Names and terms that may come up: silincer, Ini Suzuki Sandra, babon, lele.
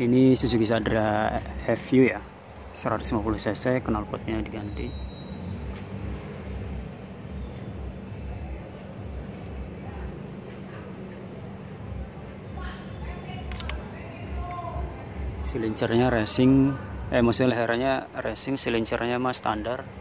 Ini Suzuki Sandra FU ya, 150 cc, knalpotnya diganti. Silincernya racing, maksudnya lehernya racing, silincernya mah standar.